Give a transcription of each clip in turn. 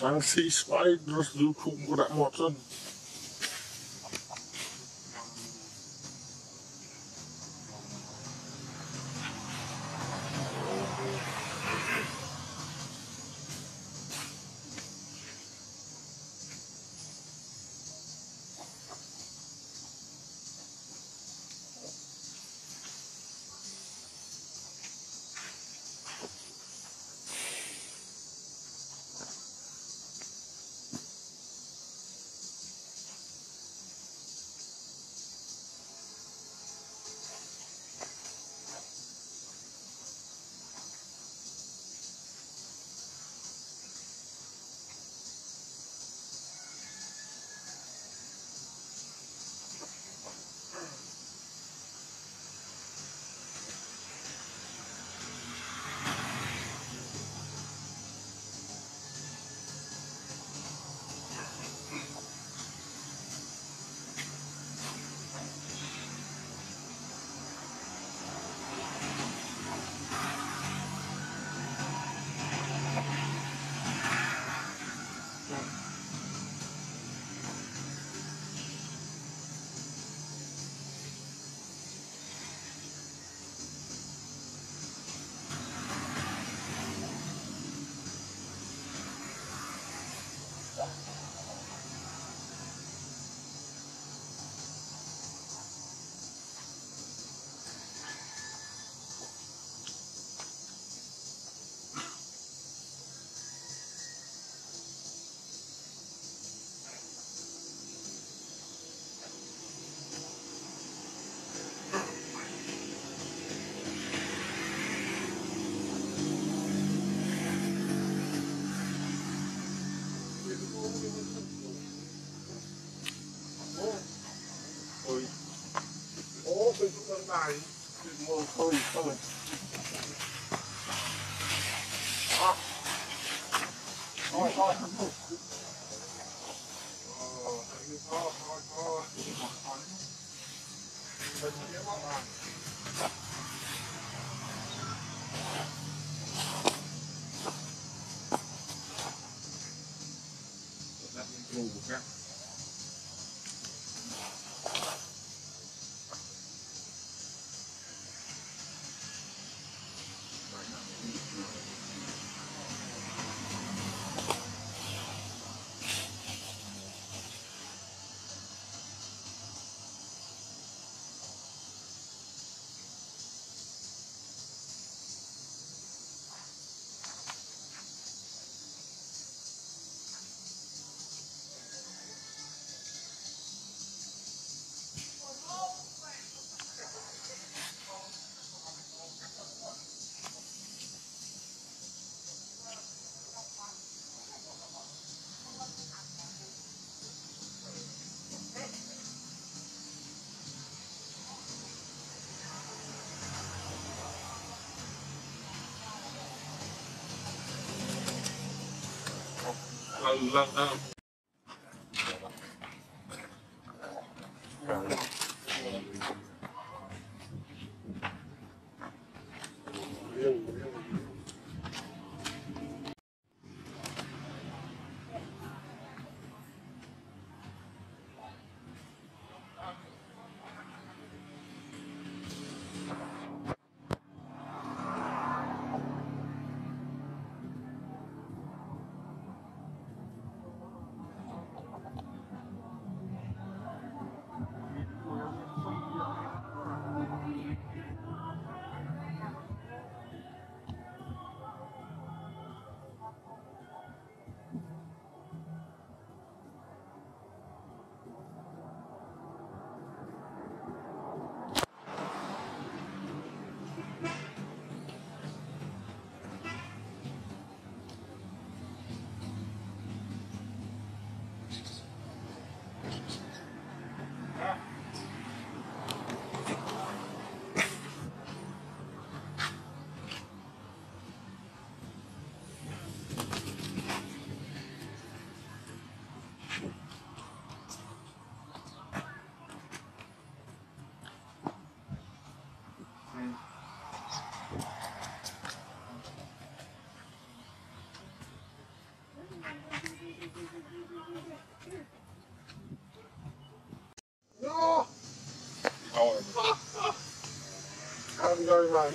Fancy spiders do come with that mutton. hard. I'm going around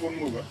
One mover.